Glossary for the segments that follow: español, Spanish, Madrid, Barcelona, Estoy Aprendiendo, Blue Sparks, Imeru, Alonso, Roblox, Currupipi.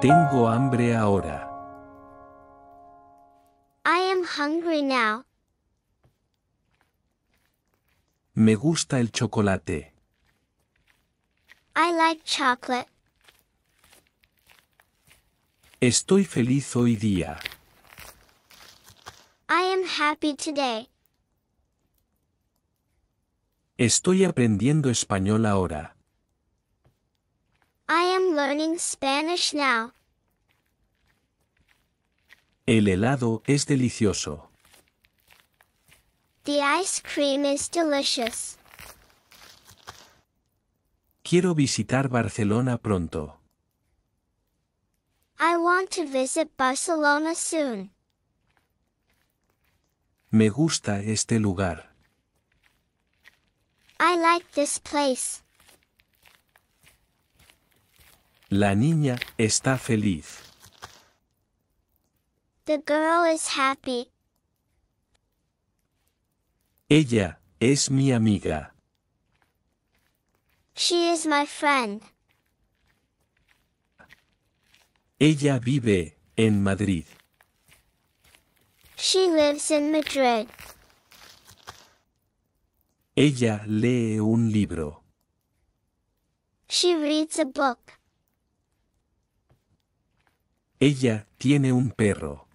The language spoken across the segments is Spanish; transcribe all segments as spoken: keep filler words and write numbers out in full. Tengo hambre ahora. I am hungry now. Me gusta el chocolate. I like chocolate. Estoy feliz hoy día. I am happy today. Estoy aprendiendo español ahora. I am learning Spanish now. El helado es delicioso. The ice cream is delicious. Quiero visitar Barcelona pronto. I want to visit Barcelona soon. Me gusta este lugar. I like this place. La niña está feliz. The girl is happy. Ella es mi amiga. She is my friend. Ella vive en Madrid. She lives in Madrid. Ella lee un libro. She reads a book. Ella tiene un perro.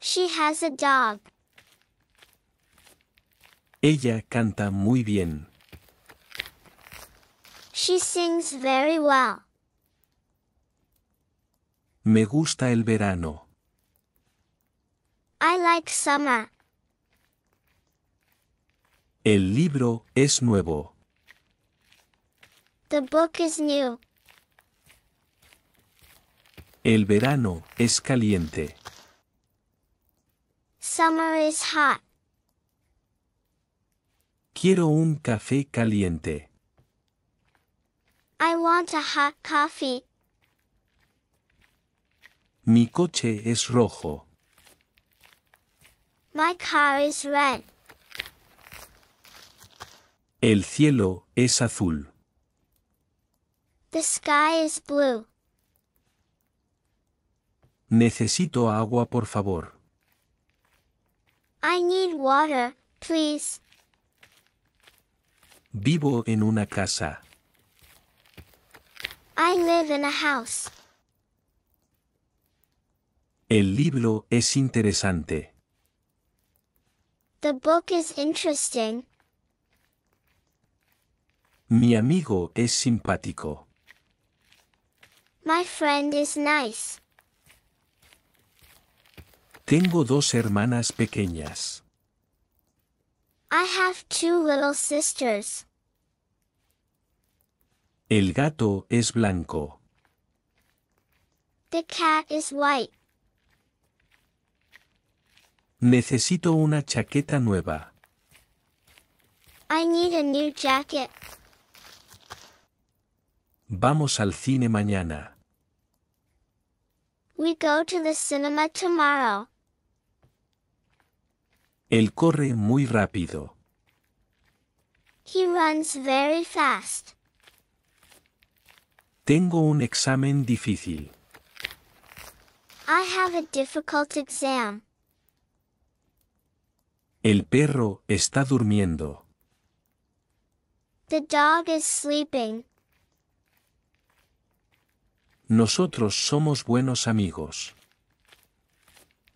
She has a dog. Ella canta muy bien. She sings very well. Me gusta el verano. I like summer. El libro es nuevo. The book is new. El verano es caliente. Summer is hot. Quiero un café caliente. I want a hot coffee. Mi coche es rojo. My car is red. El cielo es azul. The sky is blue. Necesito agua, por favor. I need water, please. Vivo en una casa. I live in a house. El libro es interesante. The book is interesting. Mi amigo es simpático. My friend is nice. Tengo dos hermanas pequeñas. I have two little sisters. El gato es blanco. The cat is white. Necesito una chaqueta nueva. I need a new jacket. Vamos al cine mañana. We go to the cinema tomorrow. Él corre muy rápido. He runs very fast. Tengo un examen difícil. I have a difficult exam. El perro está durmiendo. The dog is sleeping. Nosotros somos buenos amigos.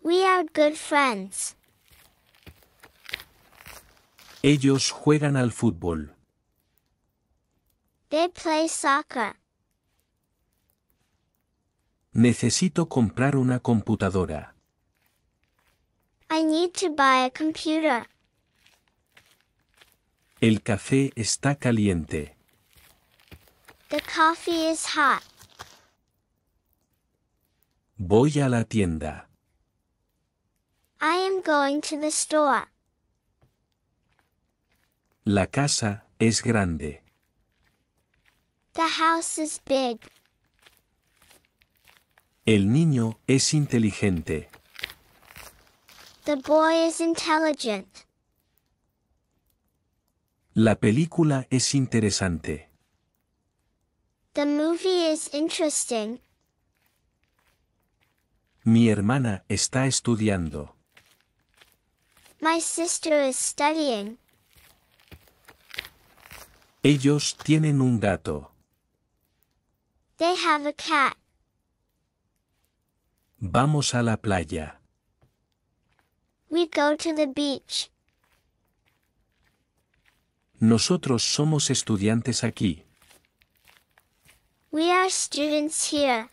We are good friends. Ellos juegan al fútbol. They play soccer. Necesito comprar una computadora. I need to buy a computer. El café está caliente. The coffee is hot. Voy a la tienda. I am going to the store. La casa es grande. The house is big. El niño es inteligente. The boy is intelligent. La película es interesante. The movie is interesting. Mi hermana está estudiando. My sister is studying. Ellos tienen un gato. They have a cat. Vamos a la playa. We go to the beach. Nosotros somos estudiantes aquí. We are students here.